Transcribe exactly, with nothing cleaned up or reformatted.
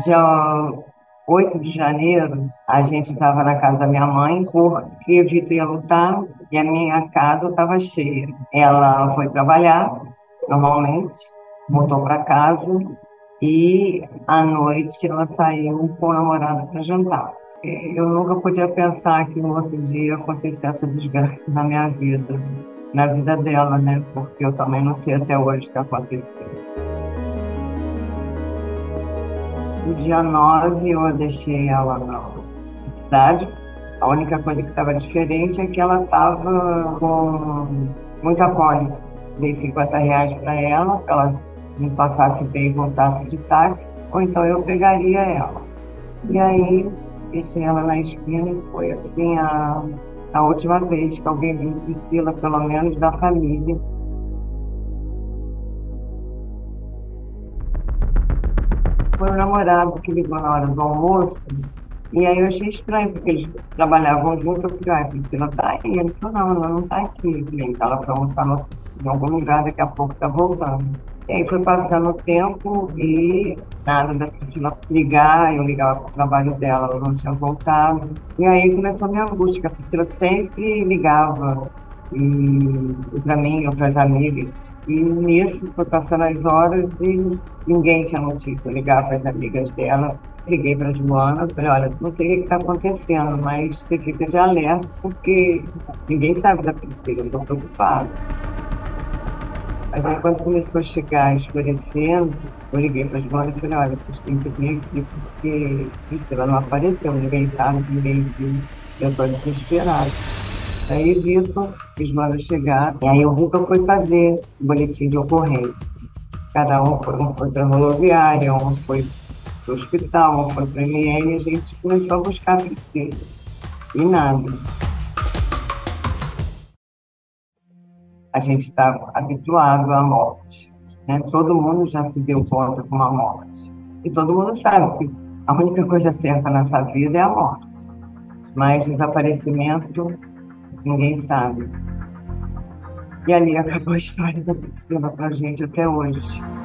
dia oito de janeiro, a gente estava na casa da minha mãe, porque o Vitor ia lutar e a minha casa estava cheia. Ela foi trabalhar, normalmente, voltou para casa e à noite ela saiu com o namorado para jantar. Eu nunca podia pensar que no outro dia acontecesse essa desgraça na minha vida, na vida dela, né? Porque eu também não sei até hoje o que aconteceu. No dia nove, eu deixei ela na cidade. A única coisa que estava diferente é que ela estava com muita cólica. Dei cinquenta reais para ela, para ela me passasse bem e voltasse de táxi, ou então eu pegaria ela. E aí, deixei ela na esquina e foi assim a, a última vez que alguém viu Priscila, pelo menos da família. Foi o namorado que ligou na hora do almoço, e aí eu achei estranho, porque eles trabalhavam junto. Eu falei, ah, a Priscila tá aí. Ele falou, não, ela não tá aqui. Então ela foi almoçar em algum lugar, daqui a pouco tá voltando. E aí foi passando o tempo e nada da Priscila ligar, eu ligava pro trabalho dela, ela não tinha voltado. E aí começou a minha angústia, que a Priscila sempre ligava, e, e para mim e outras amigas. E nisso, foi passando as horas e ninguém tinha notícia. Eu ligava para as amigas dela, liguei para a Joana, falei, olha, não sei o que está acontecendo, mas você fica de alerta, porque ninguém sabe da Priscila, eu estou preocupada. Mas aí, quando começou a chegar escurecendo, eu liguei para a Joana e falei, olha, vocês têm que vir aqui, porque Priscila não apareceu, ninguém sabe, ninguém viu, eu estou desesperada. Aí Vitor, eles mandaram chegar, e aí o Vitor foi fazer o boletim de ocorrência. Cada um foi, um foi para a rodoviária, um foi para o hospital, um foi para a M L, e a gente começou a buscar a Priscila. E nada. A gente estava habituado à morte, né? Todo mundo já se deu conta com a morte. E todo mundo sabe que a única coisa certa nessa vida é a morte. Mas desaparecimento, ninguém sabe. E ali acabou a história da Priscila pra gente até hoje.